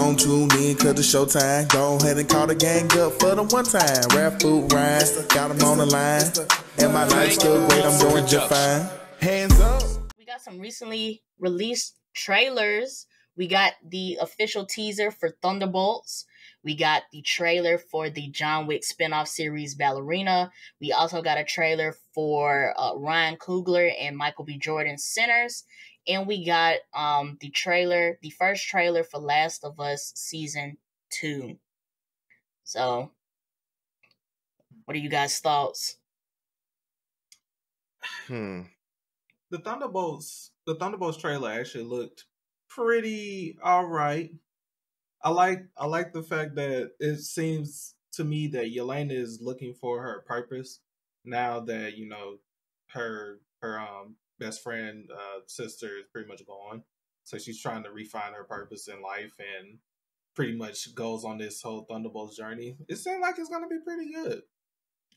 Don't tune in, cause it's showtime. Go ahead and call the gang up for the one time. Rap, food, rhymes, got them on the line. And my life's still great, I'm doing just fine. Hands up. We got some recently released trailers. We got the official teaser for Thunderbolts. We got the trailer for the John Wick spinoff series Ballerina. We also got a trailer for Ryan Coogler and Michael B. Jordan's Sinners. And we got the first trailer for Last of Us Season 2. So, what are you guys' thoughts? The Thunderbolts trailer actually looked pretty all right. I like the fact that it seems to me that Yelena is looking for her purpose now that, you know, her best friend sister is pretty much gone. So she's trying to refine her purpose in life and pretty much goes on this whole Thunderbolts journey. It seems like it's gonna be pretty good.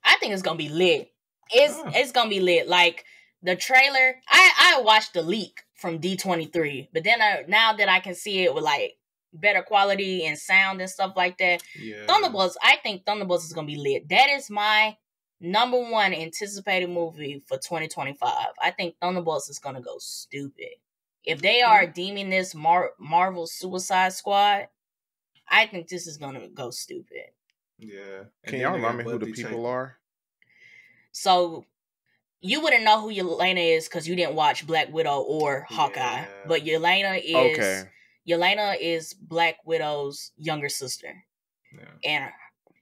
I think it's gonna be lit. It's gonna be lit. Like the trailer, I watched the leak from D23, but then now that I can see it with like better quality and sound and stuff like that. Yeah. Thunderbolts, I think Thunderbolts is gonna be lit. That is my number one anticipated movie for 2025. I think Thunderbolts is gonna go stupid. If they are deeming this Marvel Suicide Squad, I think this is gonna go stupid. Yeah. Can y'all remind me who the people are? So you wouldn't know who Yelena is because you didn't watch Black Widow or Hawkeye. Yeah. But Yelena is okay. Yelena is Black Widow's younger sister. Yeah.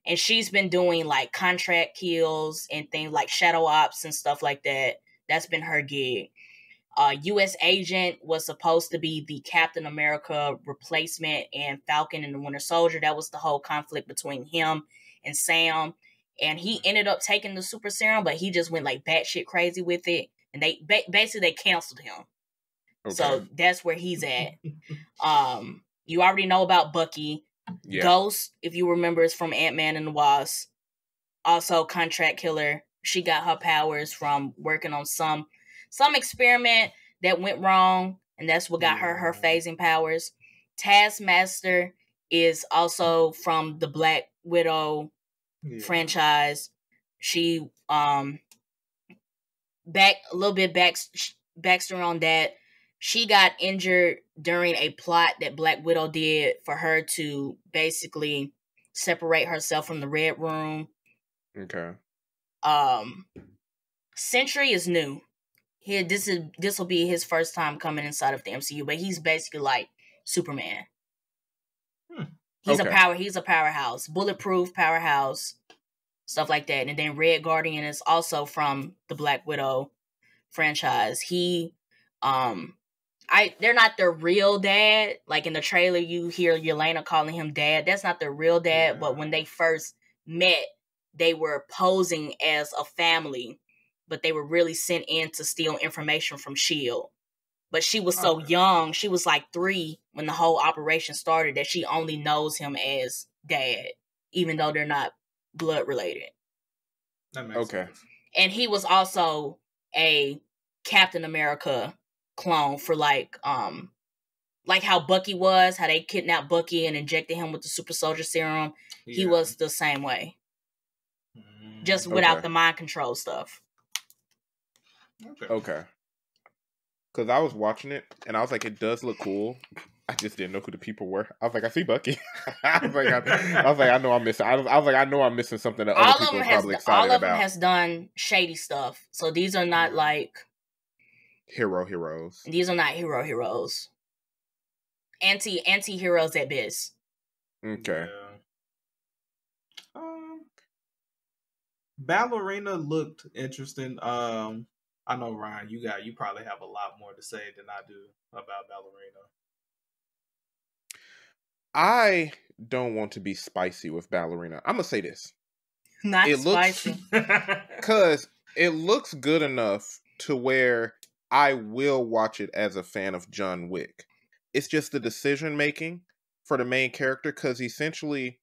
And she's been doing like contract kills and things like shadow ops and stuff like that. That's been her gig. U.S. Agent was supposed to be the Captain America replacement and Falcon and the Winter Soldier. That was the whole conflict between him and Sam. And he ended up taking the super serum, but he just went like batshit crazy with it. And they basically canceled him. Okay. So that's where he's at. You already know about Bucky. Yeah. Ghost, if you remember, is from Ant-Man and the Wasp. Also, contract killer. She got her powers from working on some experiment that went wrong, and that's what got her phasing powers. Taskmaster is also from the Black Widow franchise. She backstory on that. She got injured during a plot that Black Widow did for her to basically separate herself from the Red Room. Okay. Sentry is new. This will be his first time coming inside of the MCU, but he's basically like Superman. He's a powerhouse, bulletproof powerhouse, stuff like that. And then Red Guardian is also from the Black Widow franchise. He they're not their real dad. Like in the trailer, you hear Yelena calling him dad. That's not their real dad. Yeah. But when they first met, they were posing as a family, but they were really sent in to steal information from S.H.I.E.L.D. But she was so young. She was like 3 when the whole operation started that she only knows him as dad, even though they're not blood related. That makes sense. And he was also a Captain America clone for like how Bucky was, how they kidnapped Bucky and injected him with the super soldier serum. Yeah. He was the same way, just without the mind control stuff. Okay. Because I was watching it and I was like, it does look cool. I just didn't know who the people were. I was like, I see Bucky. I was like, I know I'm missing something that other people are probably excited about. All of them has done shady stuff, so these are not like heroes. These are not heroes. Anti heroes at best. Okay. Yeah. Ballerina looked interesting. I know Ryan, you probably have a lot more to say than I do about Ballerina. I don't want to be spicy with Ballerina. I'm gonna say this. Because it looks good enough to where I will watch it as a fan of John Wick. It's just the decision making for the main character, because essentially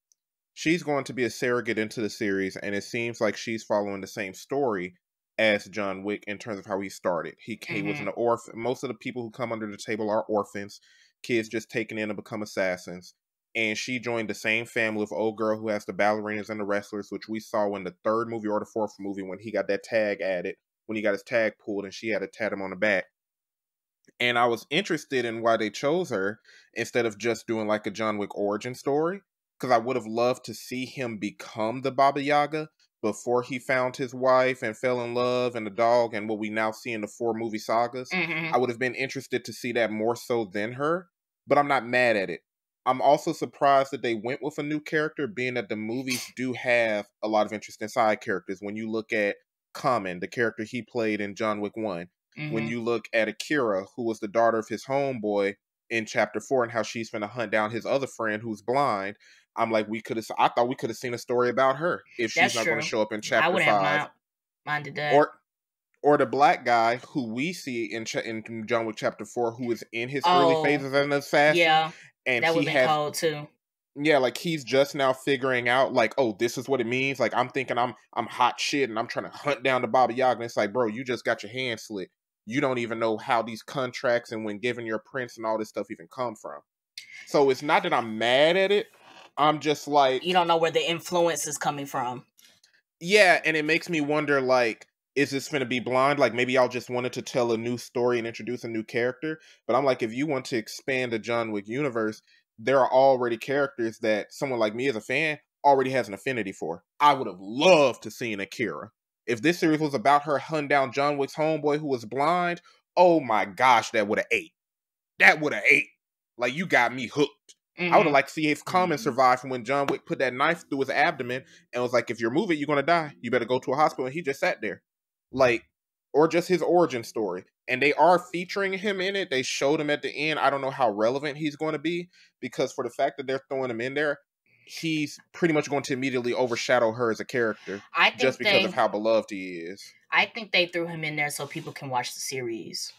she's going to be a surrogate into the series, and it seems like she's following the same story as John Wick in terms of how he started. He was an orphan. Most of the people who come under the table are orphans, kids just taken in to become assassins. and she joined the same family with old girl who has the ballerinas and the wrestlers, which we saw in the third movie or the fourth movie when he got that tag added, when he got his tag pulled and she had to tat him on the back. And I was interested in why they chose her instead of just doing like a John Wick origin story, because I would have loved to see him become the Baba Yaga before he found his wife and fell in love and the dog and what we now see in the four movie sagas. Mm-hmm. I would have been interested to see that more so than her, but I'm not mad at it. I'm also surprised that they went with a new character, being that the movies do have a lot of interesting side characters. When you look at Common, the character he played in John Wick 1, mm-hmm. when you look at Akira, who was the daughter of his homeboy in Chapter 4, and how she's going to hunt down his other friend who's blind, I'm like, I thought we could have seen a story about her if she's not going to show up in Chapter 5. I would have minded that. Or the black guy who we see in John Wick Chapter 4, who is in his early phases as an assassin. Yeah, and that would have been cold too. Yeah, like he's just now figuring out, like, oh, this is what it means. Like I'm thinking I'm hot shit and I'm trying to hunt down the Baba Yaga. And it's like, bro, you just got your hand slit. You don't even know how these contracts and when given your prints and all this stuff even come from. So it's not that I'm mad at it. I'm just like... You don't know where the influence is coming from. Yeah, and it makes me wonder, like, is this going to be blind? Like, maybe y'all just wanted to tell a new story and introduce a new character. But I'm like, if you want to expand the John Wick universe, there are already characters that someone like me as a fan already has an affinity for. I would have loved to see Akira. If this series was about her hunting down John Wick's homeboy who was blind, oh my gosh, that would have ate. That would have ate. Like, you got me hooked. Mm-hmm. I would have liked to see if Common survived from when John Wick put that knife through his abdomen and was like, if you're moving, you're going to die. You better go to a hospital. And he just sat there. Like, or just his origin story. And they are featuring him in it. They showed him at the end. I don't know how relevant he's going to be, because for the fact that they're throwing him in there, he's pretty much going to immediately overshadow her as a character, I think, just because of how beloved he is. I think they threw him in there so people can watch the series.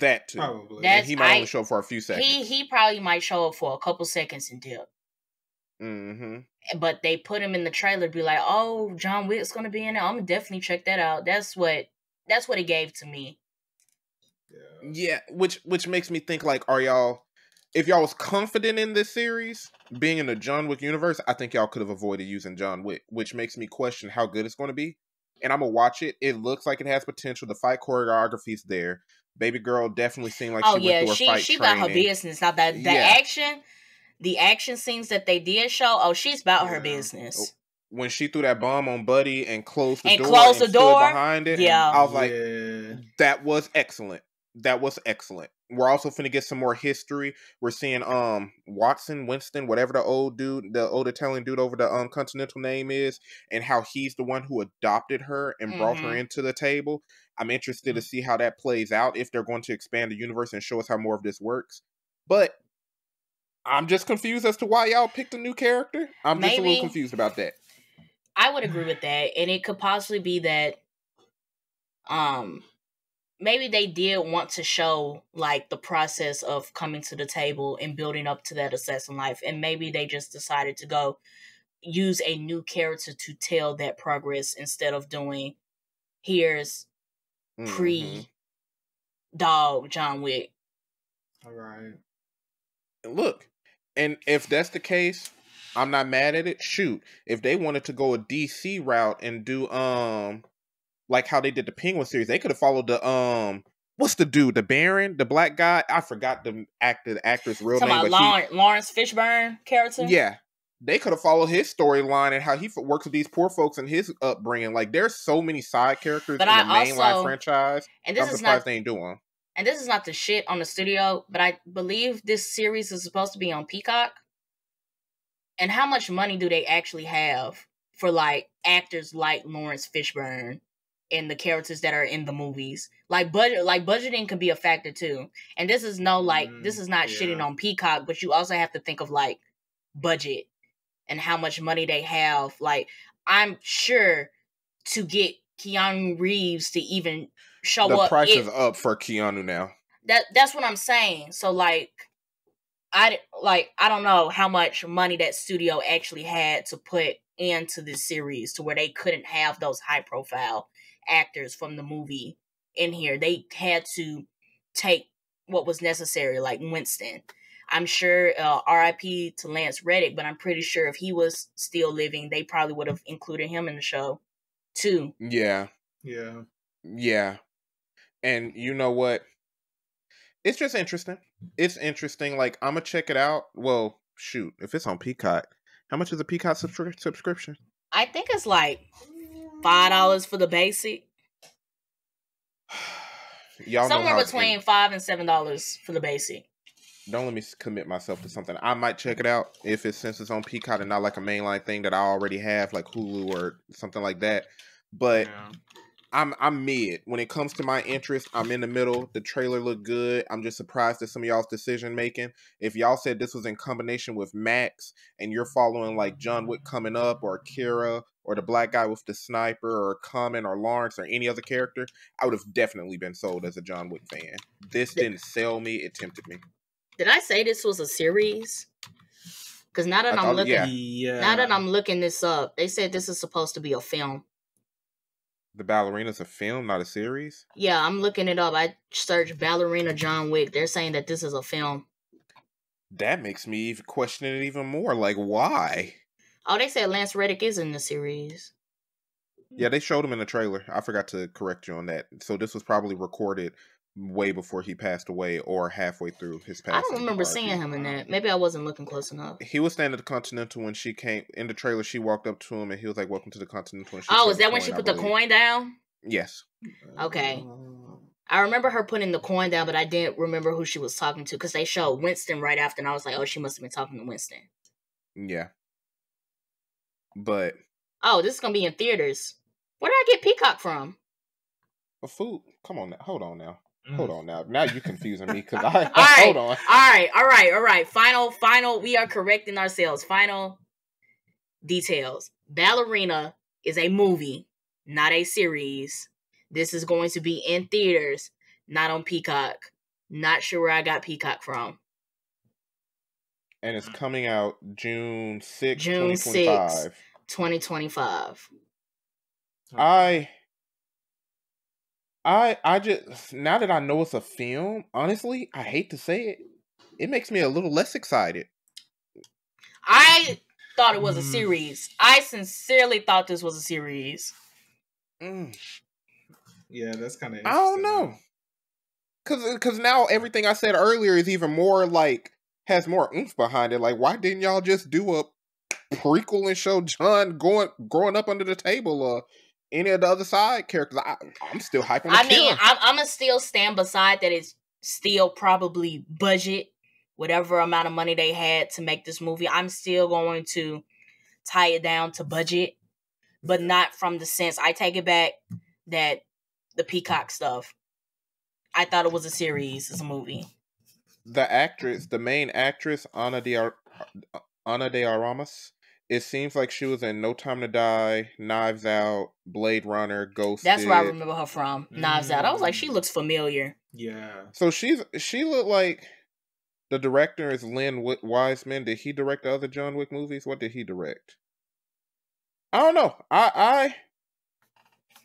That too. Probably. And he might only show up for a few seconds. He probably might show up for a couple seconds and dip. Mm-hmm. But they put him in the trailer, be like, oh, John Wick's gonna be in it. I'm gonna definitely check that out. That's what it gave to me. Yeah, which makes me think, like, are y'all, if y'all was confident in this series being in the John Wick universe, I think y'all could have avoided using John Wick, which makes me question how good it's gonna be. And I'm gonna watch it. It looks like it has potential. The fight choreography's there. Baby girl definitely seemed like she went through a fight training. About her business. Now the action scenes that they did show, she's about her business. When she threw that bomb on Buddy and closed the door behind it, I was like, that was excellent. That was excellent. We're also finna get some more history. We're seeing Winston, whatever the old Italian dude over the Continental name is, and how he's the one who adopted her and brought her into the table. I'm interested to see how that plays out, if they're going to expand the universe and show us how more of this works. But I'm just confused as to why y'all picked a new character. I'm just a little confused about that. I would agree with that. And it could possibly be that maybe they did want to show, like, the process of coming to the table and building up to that assassin life. And maybe they just decided to go use a new character to tell that progress instead of doing, here's pre-dog John Wick. All right. Look, and if that's the case, I'm not mad at it. Shoot, if they wanted to go a DC route and do, like how they did the Penguin series, they could have followed the what's the dude, the Baron, the black guy? I forgot the actor's real name. But Lawrence Fishburne character. Yeah, they could have followed his storyline and how he works with these poor folks and his upbringing. Like, there's so many side characters in the mainline franchise. And this is not, they ain't doing them. And this is not the shit on the studio, but I believe this series is supposed to be on Peacock. And how much money do they actually have for, like, actors like Lawrence Fishburne and the characters that are in the movies? Like, budgeting could be a factor too. And this is not shitting on Peacock, but you also have to think of, like, budget and how much money they have. Like, I'm sure to get Keanu Reeves to even show up, the price is up for Keanu now. That's what I'm saying. So, like, I don't know how much money that studio actually had to put into this series to where they couldn't have those high profile actors from the movie in here. They had to take what was necessary, like Winston. I'm sure RIP to Lance Reddick, but I'm pretty sure if he was still living, they probably would have included him in the show too. Yeah. Yeah. Yeah. And you know what? It's just interesting. It's interesting. Like, I'm going to check it out. Well, shoot, if it's on Peacock, how much is a Peacock subscription? I think it's like $5 for the basic. Y'all somewhere between $5 and $7 for the basic. Don't let me commit myself to something. I might check it out if it's since it's on Peacock and not like a mainline thing that I already have, like Hulu or something like that. But yeah. I'm mid when it comes to my interest. I'm in the middle. The trailer looked good. I'm just surprised at some of y'all's decision making. If y'all said this was in combination with Max and you're following like John Wick coming up or Akira or the black guy with the sniper or Common or Lawrence or any other character, I would have definitely been sold as a John Wick fan. This didn't sell me. It tempted me. Did I say this was a series? Because now that I'm looking, yeah. Now that I'm looking this up, they said this is supposed to be a film. The Ballerina's a film, not a series? Yeah, I'm looking it up. I searched Ballerina John Wick. They're saying that this is a film. That makes me question it even more. Like, why? Oh, they said Lance Reddick is in the series. Yeah, they showed him in the trailer. I forgot to correct you on that. So this was probably recorded way before he passed away or halfway through his passing. I don't remember seeing him in that. Maybe I wasn't looking close enough. He was standing at the Continental when she came in the trailer. She walked up to him and he was like, "Welcome to the Continental." And she oh, is that when she put the coin down? Yes. Okay. I remember her putting the coin down, but I didn't remember who she was talking to because they showed Winston right after, and I was like, "Oh, she must have been talking to Winston." Yeah. But oh, this is gonna be in theaters. Where did I get Peacock from? A food. Come on now. Hold on now. Hold on now. Now you're confusing me because I hold on. All right. Final. We are correcting ourselves. Final details. Ballerina is a movie, not a series. This is going to be in theaters, not on Peacock. Not sure where I got Peacock from. And it's coming out June 6th, 2025. June 6th, 2025. I just, now that I know it's a film, honestly, I hate to say it, it makes me a little less excited. I thought it was a series. I sincerely thought this was a series. Yeah, that's kind of interesting. I don't know. Because now everything I said earlier is even more like, has more oomph behind it. Like, why didn't y'all just do a prequel and show John growing up under the table or any of the other side characters? I'm still hyped on the killer. I'm going to still stand beside that it's still probably budget, whatever amount of money they had to make this movie. I'm still going to tie it down to budget, but not from the sense. I take it back that the Peacock stuff, I thought it was a series. It's a movie. The actress, the main actress, Ana de Armas, it seems like she was in No Time to Die, Knives Out, Blade Runner, Ghost. That's where I remember her from. Knives Out. I was like, she looks familiar. Yeah. So she looked like the director is Lynn Wiseman. Did he direct the other John Wick movies? What did he direct? I don't know.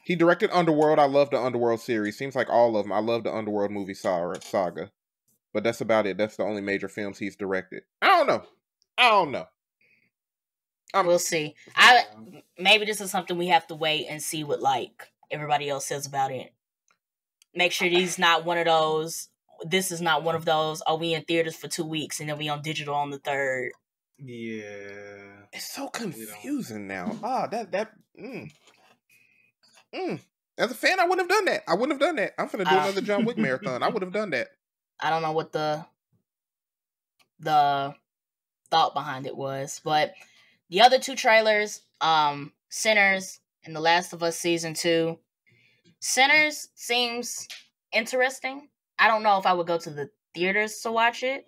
He directed Underworld. I love the Underworld series. Seems like all of them. I love the Underworld movie saga. But that's about it. That's the only major films he's directed. I don't know. We'll see. Maybe this is something we have to wait and see what like everybody else says about it. Make sure these not one of those. This is not one of those. Are we in theaters for 2 weeks and then we on digital on the 3rd? Yeah, it's so confusing now. As a fan, I wouldn't have done that. I'm gonna do another John Wick marathon. I would have done that. I don't know what the thought behind it was, but. The other two trailers, Sinners and The Last of Us Season 2. Sinners seems interesting. I don't know if I would go to the theaters to watch it.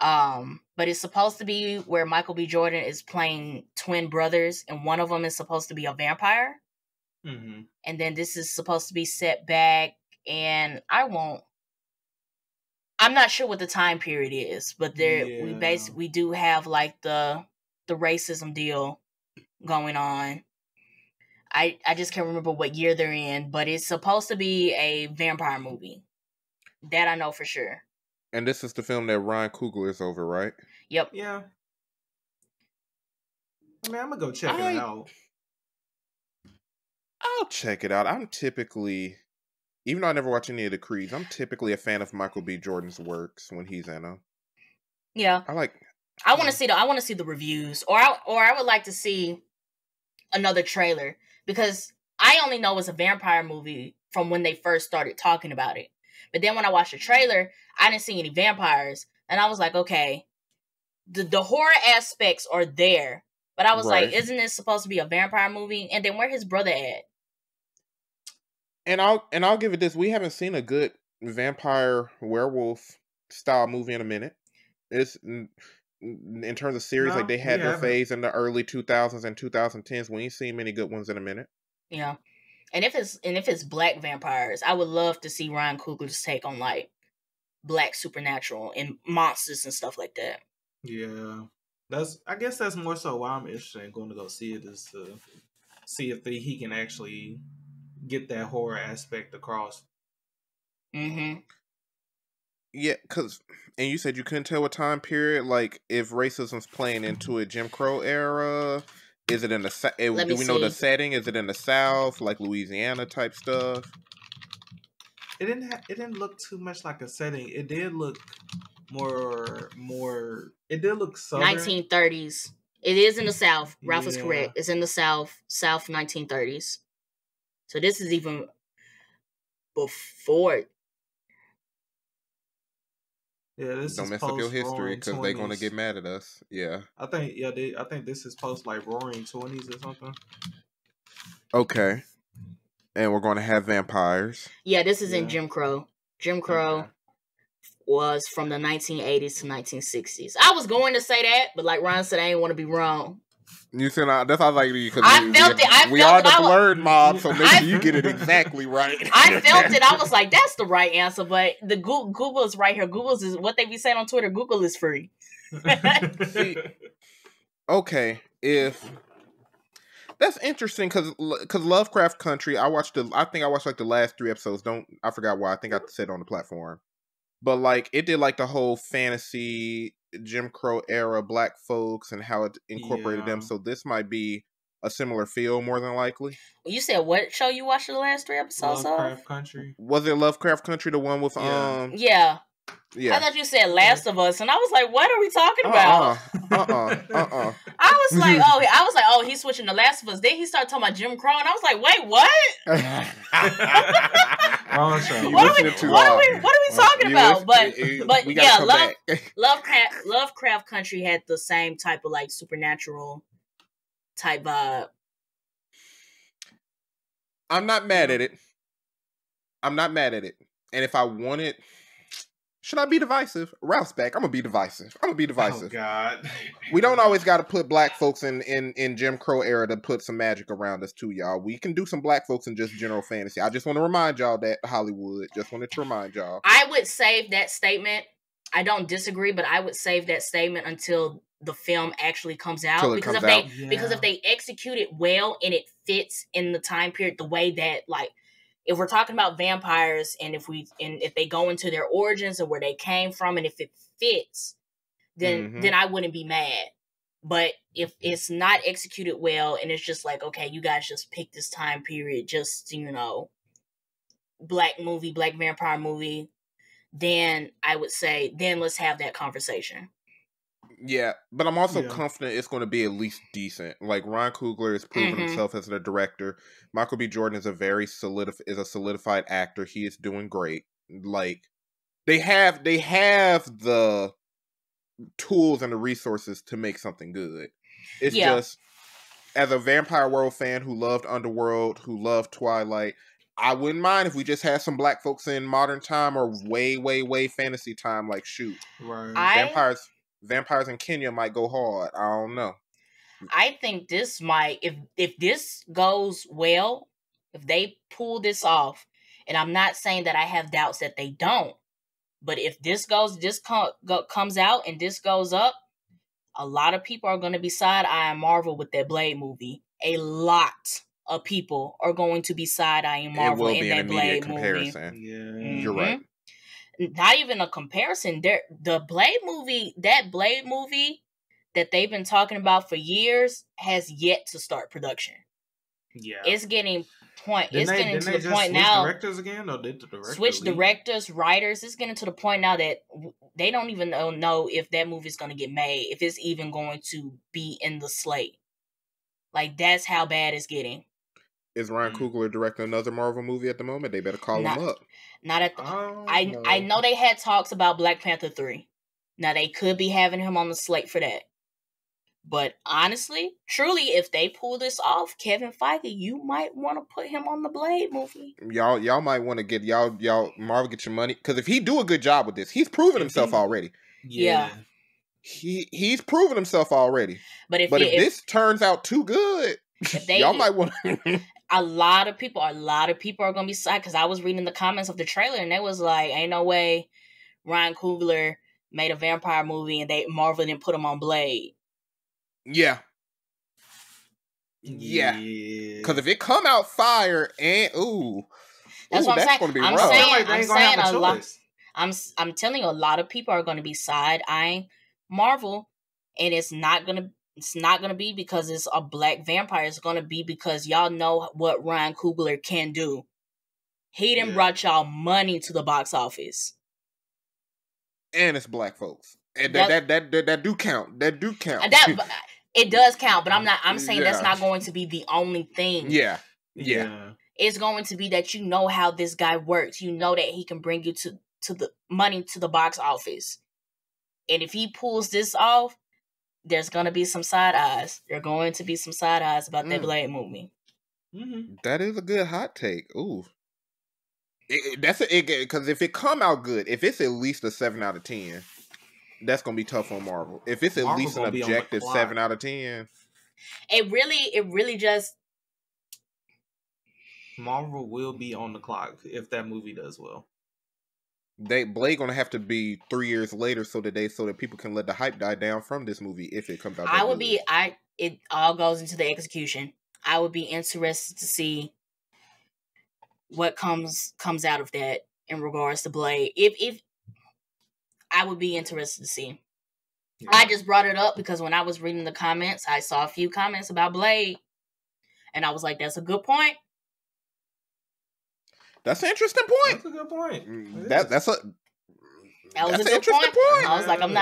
But it's supposed to be where Michael B. Jordan is playing twin brothers, and one of them is supposed to be a vampire. Mm-hmm. And then this is supposed to be set back, and I'm not sure what the time period is, but we do have like the racism deal going on. I just can't remember what year they're in, but it's supposed to be a vampire movie. That I know for sure. And this is the film that Ryan Coogler is over, right? Yep. Yeah. I mean, I'm going to go check it out. I'll check it out. I'm typically, even though I never watch any of the Creeds, I'm typically a fan of Michael B. Jordan's works when he's in them. Yeah. I want to see the reviews, or I would like to see another trailer, because I only know it's a vampire movie from when they first started talking about it. But then when I watched the trailer, I didn't see any vampires, and I was like, okay, the horror aspects are there, but I was like, isn't this supposed to be a vampire movie? And then where his brother at? And I'll give it this: we haven't seen a good vampire werewolf style movie in a minute. It's in terms of series, no, like they had their phase in the early 2000s and 2010s. We ain't seen many good ones in a minute. Yeah, and if it's black vampires, I would love to see Ryan Coogler's take on like black supernatural and monsters and stuff like that. Yeah, I guess that's more so why I'm interested in going to go see it, is to see if he can actually get that horror aspect across. Mm-hmm. Yeah, and you said you couldn't tell what time period, like, if racism's playing into a Jim Crow era, is it in the, do we know the setting? Is it in the South, like Louisiana type stuff? It didn't look too much like a setting. It did look more Southern. 1930s. It is in the South. Ralph is correct. It's in the South 1930s. So this is even before. Yeah, this don't is mess up your history, because they're gonna get mad at us. Yeah, I think this is post like Roaring 20s or something. Okay, and we're gonna have vampires. Yeah, this is in Jim Crow. Jim Crow was from the 1980s to 1960s. I was going to say that, but like Ryan said, I ain't want to be wrong. You said that's how I like you, because we are the blurred mob, so maybe you get it exactly right. I felt it. I was like, that's the right answer, but the Google is right here. Google's is what they be saying on Twitter. Google is free. See, okay, if that's interesting, because Lovecraft Country, I think I watched like the last 3 episodes. I forgot why. I think I said on the platform, but like it did like the whole fantasy. Jim Crow era black folks and how it incorporated them, so this might be a similar feel more than likely. You said what show you watched the last 3 episodes of? Country. Was it Lovecraft Country, the one with I thought you said Last of Us, and I was like, what are we talking about? I was like, oh, he's switching to Last of Us. Then he started talking about Jim Crow, and I was like, wait, what? What are we talking about? Lovecraft Country had the same type of like supernatural type vibe. I'm not mad at it. And if I wanted... Should I be divisive? Ralph's back. I'm gonna be divisive. Oh God. We don't always gotta put black folks in Jim Crow era to put some magic around us too, y'all. We can do some black folks in just general fantasy. I just want to remind y'all that, Hollywood. Just wanted to remind y'all. I would save that statement. I don't disagree, but I would save that statement until the film actually comes out. Because if they execute it well and it fits in the time period the way that, like, if we're talking about vampires and if they go into their origins and where they came from, and if it fits, then I wouldn't be mad. But if it's not executed well and it's just like, okay, you guys just pick this time period, just, you know, black vampire movie, then I would say, then let's have that conversation. Yeah, but I'm also confident it's going to be at least decent. Like, Ryan Coogler has proven himself as the director. Michael B. Jordan is a solidified actor. He is doing great. Like, they have the tools and the resources to make something good. It's just, as a vampire world fan who loved Underworld, who loved Twilight, I wouldn't mind if we just had some black folks in modern time or way, way, way fantasy time. Like, shoot, vampires in Kenya might go hard. I don't know. I think this might, if this goes well, if they pull this off, and I'm not saying that I have doubts that they don't, but if this comes out and this goes up, a lot of people are going to be side-eyeing Marvel with that Blade movie. A lot of people are going to be side-eyeing Marvel in that Blade movie. It will be an immediate comparison. Yeah. You're right. not even a comparison. The Blade movie that they've been talking about for years has yet to start production. Yeah, it's getting to the point now. Directors again, or did the directors switch leave? Directors, writers. It's getting to the point now that they don't even know if that movie's going to get made, if it's even going to be in the slate. Like, that's how bad it's getting. Is Ryan Coogler directing another Marvel movie at the moment? They better call him up. Not at the, I know they had talks about Black Panther 3. Now, they could be having him on the slate for that. But honestly, truly, if they pull this off, Kevin Feige, you might want to put him on the Blade movie. Y'all might want to get y'all Marvel, get your money, because if he do a good job with this, he's proven himself already. Yeah. He's proven himself already. But if this turns out too good, might want to. A lot of people are going to be sad, because I was reading the comments of the trailer and they was like, ain't no way Ryan Coogler made a vampire movie and Marvel didn't put him on Blade. Yeah. Because if it come out fire and that's what I'm saying. Gonna be rough. I'm telling you, a lot of people are gonna be side-eyeing Marvel, and it's not gonna be because it's a black vampire. It's gonna be because y'all know what Ryan Coogler can do. He done brought y'all money to the box office. And it's black folks. And that do count. That do count. It does count, but I'm saying that's not going to be the only thing. Yeah. It's going to be that you know how this guy works. You know that he can bring you to the money to the box office. And if he pulls this off, there's going to be some side eyes. There are going to be some side eyes about that Blade movie. Mm-hmm. That is a good hot take. Ooh. Because if it come out good, if it's at least a 7 out of 10... that's gonna be tough on Marvel. If it's at least an objective 7 out of 10, it really just Marvel will be on the clock if that movie does well. Blade gonna have to be 3 years later so that people can let the hype die down from this movie if it comes out. It all goes into the execution. I would be interested to see what comes out of that in regards to Blade. If I would be interested to see. Yeah. I just brought it up because when I was reading the comments, I saw a few comments about Blade. And I was like, that's a good point. That's an interesting point. That's a good point. That was an interesting point. I was like, I'm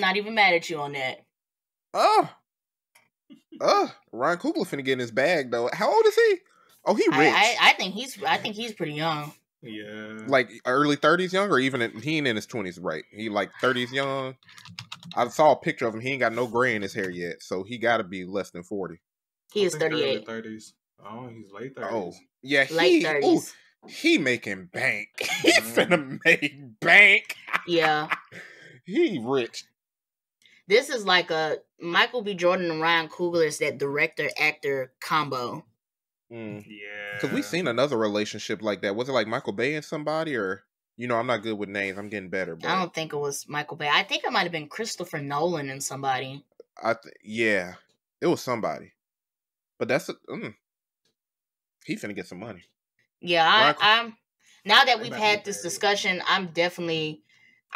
not even mad at you on that. Ryan Coogler finna get in his bag though. How old is he? Oh, he rich. I think he's pretty young. Yeah, like early 30s young, or even he ain't in his 20s, right? He like 30s young. I saw a picture of him. He ain't got no gray in his hair yet, so he got to be less than 40. He is 38. Early 30s. Oh, he's late 30s. Oh, yeah, late 30s. Ooh, he making bank. He finna make bank. Yeah, he rich. This is like a Michael B. Jordan and Ryan Coogler is that director-actor combo. Yeah, because we've seen another relationship like that. Was it like Michael Bay and somebody, or I'm not good with names. I'm getting better. But I don't think it was Michael Bay. I think it might have been Christopher Nolan and somebody. Yeah, it was somebody. But he finna get some money. Yeah, I'm. Now that we've had this discussion, I'm definitely.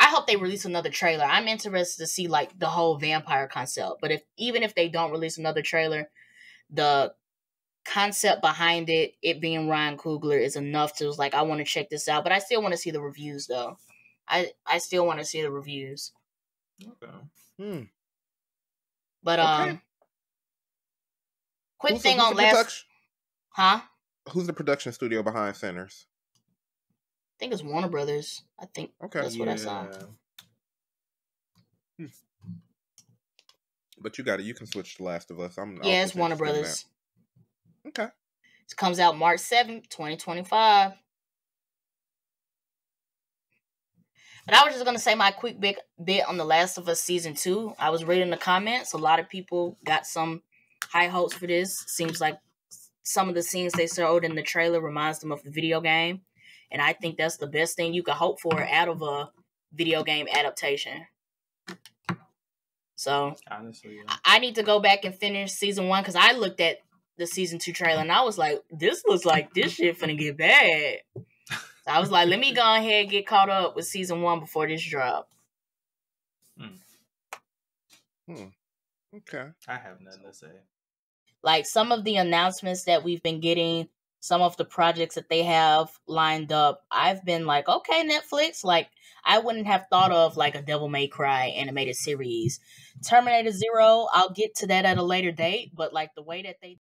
I hope they release another trailer. I'm interested to see like the whole vampire concept. But even if they don't release another trailer, the concept behind it being Ryan Coogler is enough to like I want to check this out, but I still want to see the reviews though. I still want to see the reviews. Okay. But okay. Who's the production studio behind Sinners? I think it's Warner Brothers. I think that's what I saw. But you got it. You can switch to Last of Us. It's Warner Brothers. Okay. It comes out March 7th, 2025. But I was just going to say my quick bit on The Last of Us Season 2. I was reading the comments. A lot of people got some high hopes for this. Seems like some of the scenes they showed in the trailer reminds them of the video game. And I think that's the best thing you can hope for out of a video game adaptation. So, honestly, yeah. I need to go back and finish Season 1 because I looked at the season 2 trailer and I was like, this looks like this shit finna get bad. So So I was like, let me go ahead and get caught up with season one before this drop. Okay. I have nothing to say. Like, some of the announcements that we've been getting, some of the projects that they have lined up, I've been like, okay, Netflix, like, I wouldn't have thought of, like, a Devil May Cry animated series. Terminator Zero, I'll get to that at a later date, but, like, the way that they...